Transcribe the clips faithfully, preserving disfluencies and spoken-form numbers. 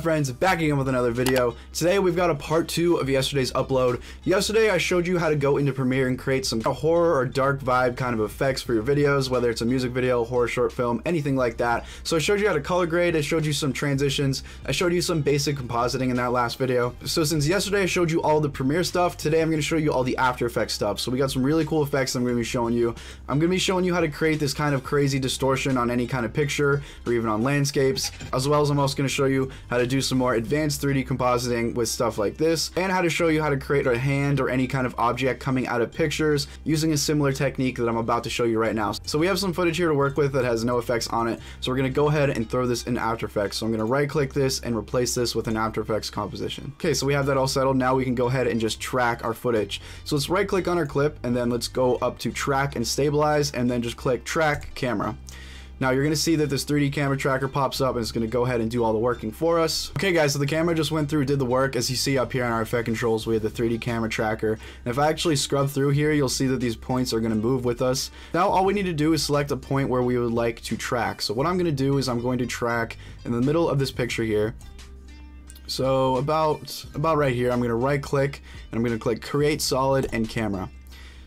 friends, back again with another video. Today we've got a part two of yesterday's upload. Yesterday I showed you how to go into Premiere and create some horror or dark vibe kind of effects for your videos, whether it's a music video, horror short film, anything like that. So I showed you how to color grade, I showed you some transitions, I showed you some basic compositing in that last video. So since yesterday I showed you all the Premiere stuff, today I'm going to show you all the After Effects stuff. So we got some really cool effects I'm going to be showing you. I'm going to be showing you how to create this kind of crazy distortion on any kind of picture or even on landscapes, as well as I'm also going to show you how to do some more advanced three D compositing with stuff like this, and how to show you how to create a hand or any kind of object coming out of pictures using a similar technique that I'm about to show you right now. So we have some footage here to work with that has no effects on it, so we're going to go ahead and throw this in After Effects. So I'm going to right click this and replace this with an After Effects composition. Okay, so we have that all settled. Now we can go ahead and just track our footage. So let's right click on our clip and then let's go up to track and stabilize and then just click track camera. Now you're going to see that this three D camera tracker pops up and it's going to go ahead and do all the working for us. Okay guys, so the camera just went through, did the work. As you see up here on our effect controls, we have the three D camera tracker. And if I actually scrub through here, you'll see that these points are going to move with us. Now all we need to do is select a point where we would like to track. So what I'm going to do is I'm going to track in the middle of this picture here. So about, about right here, I'm going to right click and I'm going to click create solid and camera.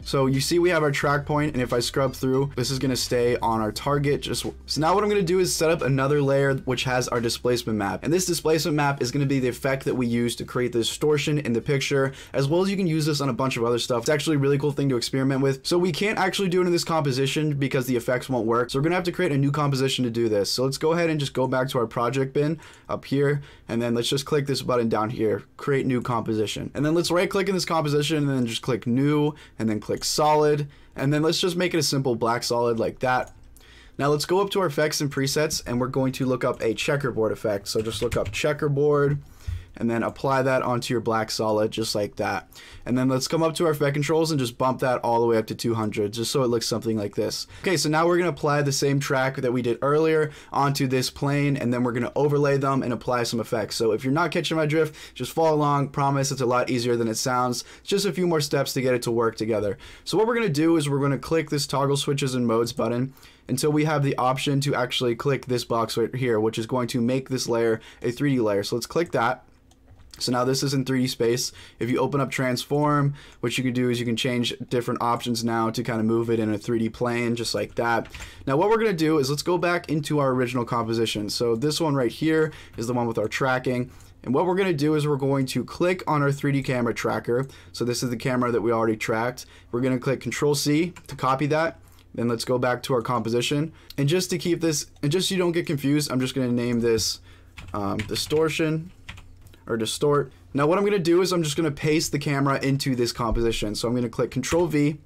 So you see we have our track point, and if I scrub through, this is going to stay on our target. Just so now what I'm going to do is set up another layer which has our displacement map, and this displacement map is going to be the effect that we use to create the distortion in the picture, as well as you can use this on a bunch of other stuff. It's actually a really cool thing to experiment with. So we can't actually do it in this composition because the effects won't work, so we're going to have to create a new composition to do this. So let's go ahead and just go back to our project bin up here, and then let's just click this button down here, create new composition, and then let's right click in this composition and then just click new and then click Like solid, and then let's just make it a simple black solid like that. Now let's go up to our effects and presets, and we're going to look up a checkerboard effect. So just look up checkerboard and then apply that onto your black solid just like that. And then let's come up to our effect controls and just bump that all the way up to two hundred just so it looks something like this. Okay, so now we're going to apply the same track that we did earlier onto this plane, and then we're going to overlay them and apply some effects. So if you're not catching my drift, just follow along. Promise it's a lot easier than it sounds. It's just a few more steps to get it to work together. So what we're going to do is we're going to click this toggle switches and modes button until we have the option to actually click this box right here, which is going to make this layer a three D layer. So let's click that. So now this is in three D space. If you open up transform, what you can do is you can change different options now to kind of move it in a three D plane just like that. Now what we're going to do is let's go back into our original composition. So this one right here is the one with our tracking. And what we're going to do is we're going to click on our three D camera tracker. So this is the camera that we already tracked. We're going to click Control C to copy that. Then let's go back to our composition. And just to keep this, and just so you don't get confused, I'm just going to name this um, distortion or distort. Now what I'm going to do is I'm just going to paste the camera into this composition. So I'm going to click Control V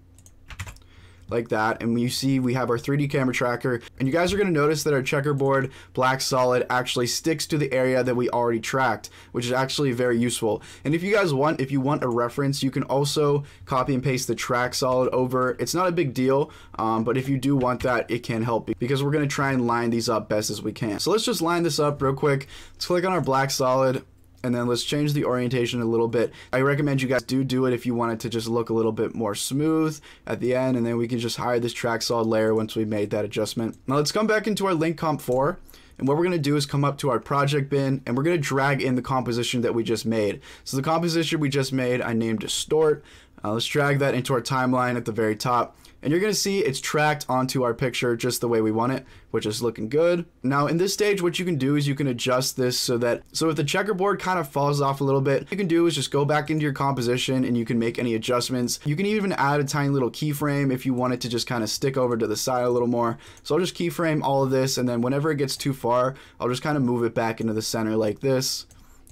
like that, and you see we have our three D camera tracker, and you guys are going to notice that our checkerboard black solid actually sticks to the area that we already tracked, which is actually very useful. And if you guys want, if you want a reference, you can also copy and paste the track solid over. It's not a big deal, um, but if you do want that, it can help because we're going to try and line these up best as we can. So let's just line this up real quick. Let's click on our black solid, and then let's change the orientation a little bit. I recommend you guys do do it if you want it to just look a little bit more smooth at the end, and then we can just hide this track solid layer once we've made that adjustment. Now let's come back into our link comp four, and what we're gonna do is come up to our project bin, and we're gonna drag in the composition that we just made. So the composition we just made, I named distort. Uh, let's drag that into our timeline at the very top. And you're going to see it's tracked onto our picture just the way we want it, which is looking good. Now in this stage, what you can do is you can adjust this so that, so if the checkerboard kind of falls off a little bit, what you can do is just go back into your composition and you can make any adjustments. You can even add a tiny little keyframe if you want it to just kind of stick over to the side a little more. So I'll just keyframe all of this, and then whenever it gets too far, I'll just kind of move it back into the center like this.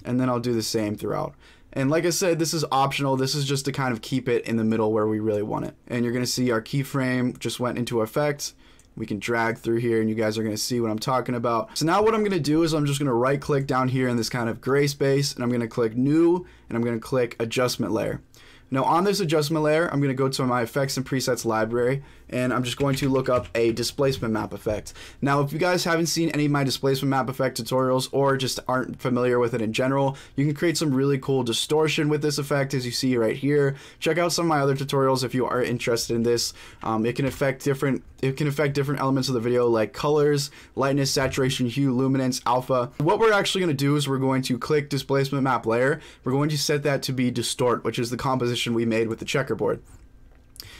And then I'll do the same throughout. And like I said, this is optional. This is just to kind of keep it in the middle where we really want it. And you're going to see our keyframe just went into effect. We can drag through here, and you guys are going to see what I'm talking about. So now what I'm going to do is I'm just going to right click down here in this kind of gray space, and I'm going to click new, and I'm going to click adjustment layer. Now on this adjustment layer, I'm going to go to my effects and presets library, and I'm just going to look up a displacement map effect. Now if you guys haven't seen any of my displacement map effect tutorials or just aren't familiar with it in general, you can create some really cool distortion with this effect, as you see right here. Check out some of my other tutorials if you are interested in this. Um, it can affect different it can affect different elements of the video, like colors, lightness, saturation, hue, luminance, alpha. What we're actually going to do is we're going to click displacement map layer. We're going to set that to be distort, which is the composition we made with the checkerboard.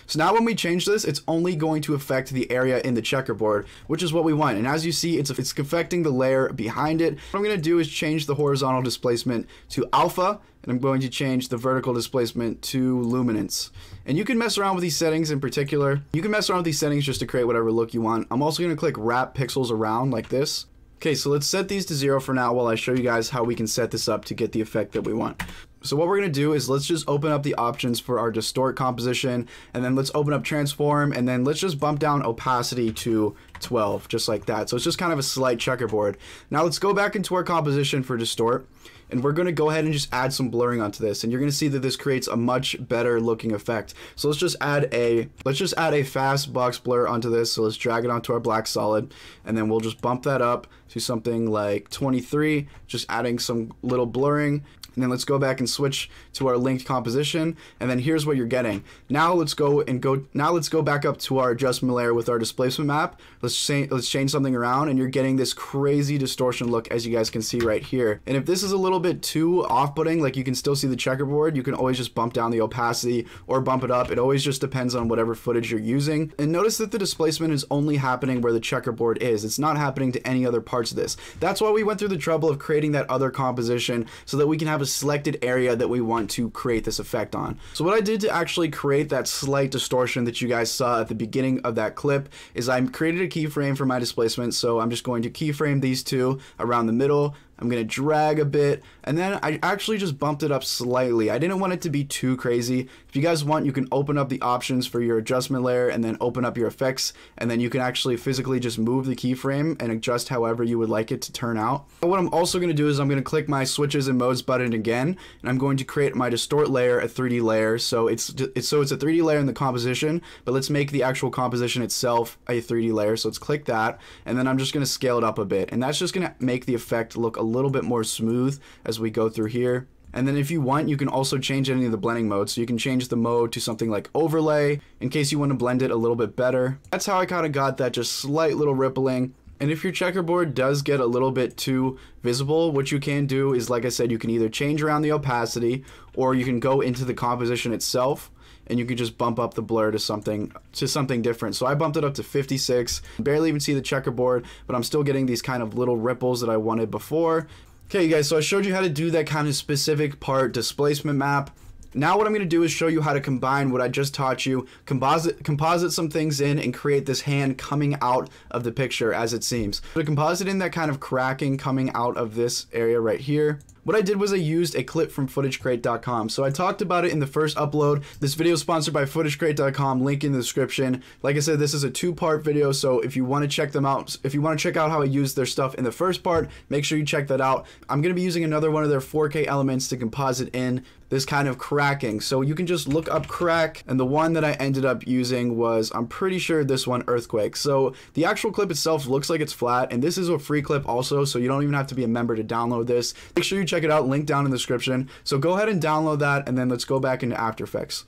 So now when we change this, it's only going to affect the area in the checkerboard, which is what we want. And as you see, it's, it's affecting the layer behind it. What I'm going to do is change the horizontal displacement to alpha, and I'm going to change the vertical displacement to luminance. And you can mess around with these settings in particular. You can mess around with these settings just to create whatever look you want. I'm also going to click wrap pixels around like this. Okay, so let's set these to zero for now while I show you guys how we can set this up to get the effect that we want. So what we're going to do is let's just open up the options for our distort composition, and then let's open up transform, and then let's just bump down opacity to twelve, just like that. So it's just kind of a slight checkerboard. Now let's go back into our composition for distort, and we're going to go ahead and just add some blurring onto this, and you're going to see that this creates a much better looking effect. So let's just add a let's just add a fast box blur onto this. So let's drag it onto our black solid, and then we'll just bump that up to something like twenty-three, just adding some little blurring. And then let's go back and switch to our linked composition, and then here's what you're getting. Now let's go and go now let's go back up to our adjustment layer with our displacement map. Let's say let's change something around, and you're getting this crazy distortion look, as you guys can see right here. And if this is a little bit too off-putting, like you can still see the checkerboard, you can always just bump down the opacity or bump it up. It always just depends on whatever footage you're using. And notice that the displacement is only happening where the checkerboard is. It's not happening to any other parts of this. That's why we went through the trouble of creating that other composition, so that we can have a selected area that we want to create this effect on. So what I did to actually create that slight distortion that you guys saw at the beginning of that clip is I created a keyframe for my displacement. So I'm just going to keyframe these two around the middle. I'm going to drag a bit, and then I actually just bumped it up slightly. I didn't want it to be too crazy. If you guys want, you can open up the options for your adjustment layer and then open up your effects, and then you can actually physically just move the keyframe and adjust however you would like it to turn out. But what I'm also going to do is I'm going to click my switches and modes button again, and I'm going to create my distort layer a three D layer. So it's, it's so it's a three D layer in the composition, but let's make the actual composition itself a three D layer. So let's click that, and then I'm just going to scale it up a bit, and that's just going to make the effect look a A little bit more smooth as we go through here. And then if you want, you can also change any of the blending modes. So you can change the mode to something like overlay in case you want to blend it a little bit better. That's how I kind of got that just slight little rippling. And if your checkerboard does get a little bit too visible, what you can do is, like I said, you can either change around the opacity, or you can go into the composition itself and you can just bump up the blur to something to something different. So I bumped it up to fifty-six, barely even see the checkerboard, but I'm still getting these kind of little ripples that I wanted before. Okay, you guys, so I showed you how to do that kind of specific part displacement map. Now what I'm going to do is show you how to combine what I just taught you, composite composite some things in, and create this hand coming out of the picture as it seems. So to composite in that kind of cracking coming out of this area right here, what I did was I used a clip from footage crate dot com. So I talked about it in the first upload. This video is sponsored by footage crate dot com, link in the description. Like I said, this is a two-part video, so if you want to check them out, if you want to check out how I used their stuff in the first part, make sure you check that out. I'm going to be using another one of their four K elements to composite in this kind of cracking. So you can just look up crack, and the one that I ended up using was, I'm pretty sure this one, Earthquake. So the actual clip itself looks like it's flat, and this is a free clip also, so you don't even have to be a member to download this. Make sure you check Check it out, link down in the description. So go ahead and download that, and then let's go back into After Effects.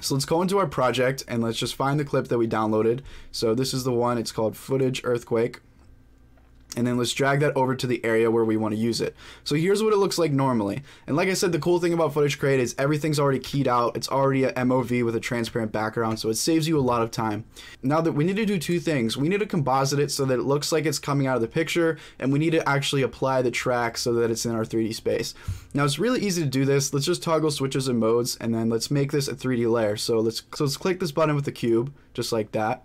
So let's go into our project, and let's just find the clip that we downloaded. So this is the one, it's called Footage Earthquake. And then let's drag that over to the area where we want to use it. So here's what it looks like normally. And like I said, the cool thing about FootageCrate is everything's already keyed out. It's already a M O V with a transparent background, so it saves you a lot of time. Now that we need to do two things. We need to composite it so that it looks like it's coming out of the picture, and we need to actually apply the track so that it's in our three D space. Now it's really easy to do this. Let's just toggle switches and modes, and then let's make this a three D layer. So let's, so let's click this button with the cube, just like that.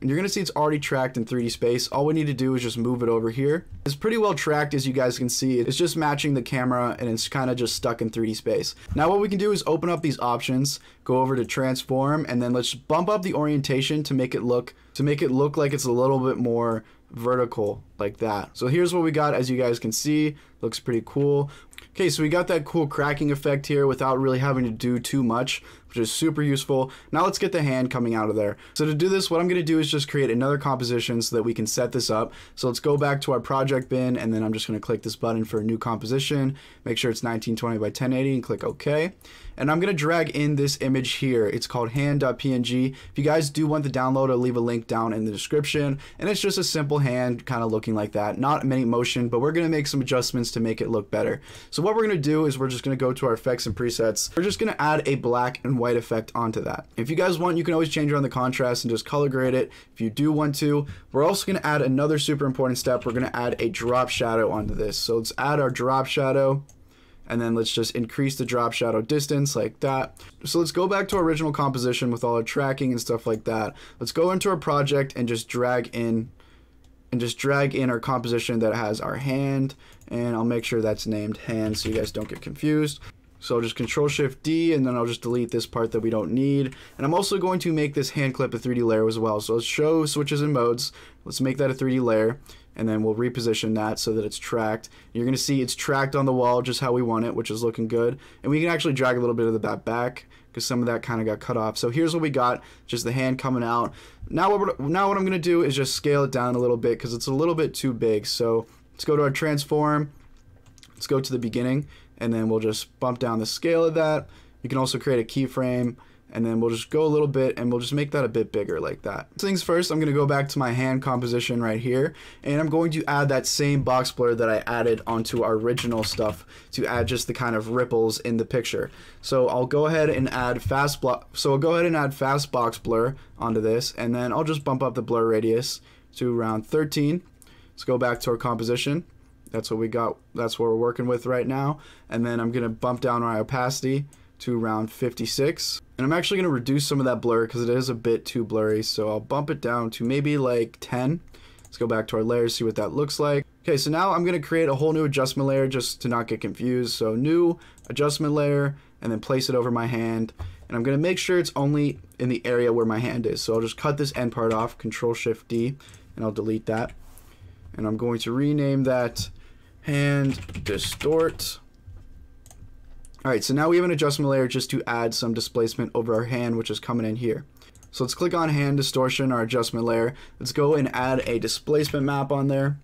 And you're going to see it's already tracked in three D space. All we need to do is just move it over here. It's pretty well tracked, as you guys can see. It's just matching the camera, and it's kind of just stuck in three D space. Now what we can do is open up these options, go over to transform, and then let's bump up the orientation to make it look to make it look like it's a little bit more vertical, like that. So here's what we got, as you guys can see. Looks pretty cool. Okay, so we got that cool cracking effect here without really having to do too much, which is super useful. Now let's get the hand coming out of there. So to do this, what I'm gonna do is just create another composition so that we can set this up. So let's go back to our project bin, and then I'm just gonna click this button for a new composition, make sure it's nineteen twenty by ten eighty and click OK. And I'm gonna drag in this image here. It's called hand dot P N G. If you guys do want the download, I'll leave a link down in the description. And it's just a simple hand kind of looking like that. Not many motion, but we're gonna make some adjustments to make it look better. So what we're gonna do is we're just gonna go to our effects and presets. We're just gonna add a black and white effect onto that. If you guys want, you can always change around the contrast and just color grade it if you do want to. We're also gonna add another super important step. We're gonna add a drop shadow onto this. So let's add our drop shadow. And then let's just increase the drop shadow distance like that. So let's go back to our original composition with all our tracking and stuff like that. Let's go into our project and just drag in and just drag in our composition that has our hand. And I'll make sure that's named hand so you guys don't get confused. So I'll just Control Shift D, and then I'll just delete this part that we don't need. And I'm also going to make this hand clip a three D layer as well. So let's show switches and modes. Let's make that a three D layer, and then we'll reposition that so that it's tracked. You're gonna see it's tracked on the wall just how we want it, which is looking good. And we can actually drag a little bit of that back because some of that kind of got cut off. So here's what we got, just the hand coming out. Now what, we're, now what I'm gonna do is just scale it down a little bit because it's a little bit too big. So let's go to our transform. Let's go to the beginning, and then we'll just bump down the scale of that. You can also create a keyframe, and then we'll just go a little bit and we'll just make that a bit bigger like that. First things first, I'm gonna go back to my hand composition right here, and I'm going to add that same box blur that I added onto our original stuff to add just the kind of ripples in the picture. So I'll go ahead and add fast block. So I'll go ahead and add fast box blur onto this, and then I'll just bump up the blur radius to around thirteen. Let's go back to our composition. That's what we got. That's what we're working with right now. And then I'm gonna bump down my opacity to around fifty-six. And I'm actually gonna reduce some of that blur because it is a bit too blurry. So I'll bump it down to maybe like ten. Let's go back to our layers, see what that looks like. Okay, so now I'm gonna create a whole new adjustment layer just to not get confused. So new adjustment layer, and then place it over my hand. And I'm gonna make sure it's only in the area where my hand is. So I'll just cut this end part off, Control Shift D, and I'll delete that. And I'm going to rename that hand distort. All right, so now we have an adjustment layer just to add some displacement over our hand, which is coming in here. So let's click on hand distortion, our adjustment layer. Let's go and add a displacement map on there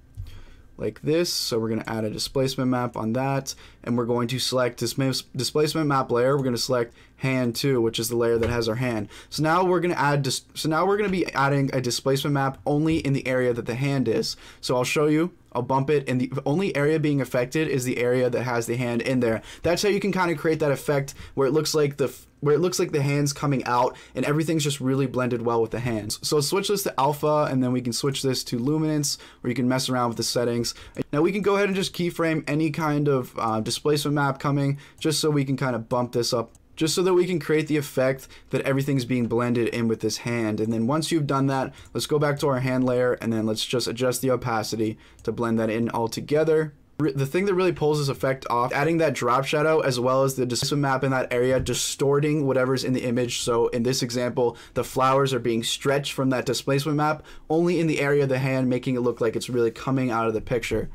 like this. So we're gonna add a displacement map on that, and we're going to select this dis displacement map layer. We're gonna select hand two, which is the layer that has our hand. So now we're gonna add, so now we're gonna be adding a displacement map only in the area that the hand is. So I'll show you, I'll bump it, and the only area being affected is the area that has the hand in there. That's how you can kind of create that effect where it looks like the where it looks like the hand's coming out and everything's just really blended well with the hands. So switch this to alpha, and then we can switch this to luminance, where you can mess around with the settings. Now we can go ahead and just keyframe any kind of uh, displacement map coming, just so we can kind of bump this up, just so that we can create the effect that everything's being blended in with this hand. And then once you've done that, let's go back to our hand layer, and then let's just adjust the opacity to blend that in all together. The thing that really pulls this effect off, adding that drop shadow as well as the displacement map in that area, distorting whatever's in the image. So in this example, the flowers are being stretched from that displacement map only in the area of the hand, making it look like it's really coming out of the picture.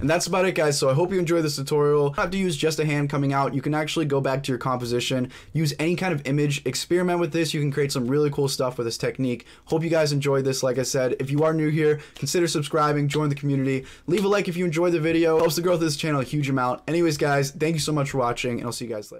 And that's about it, guys. So I hope you enjoyed this tutorial. You don't have to use just a hand coming out. You can actually go back to your composition, use any kind of image, experiment with this. You can create some really cool stuff with this technique. Hope you guys enjoyed this. Like I said, if you are new here, consider subscribing, join the community, leave a like if you enjoyed the video. It helps the growth of this channel a huge amount. Anyways, guys, thank you so much for watching, and I'll see you guys later.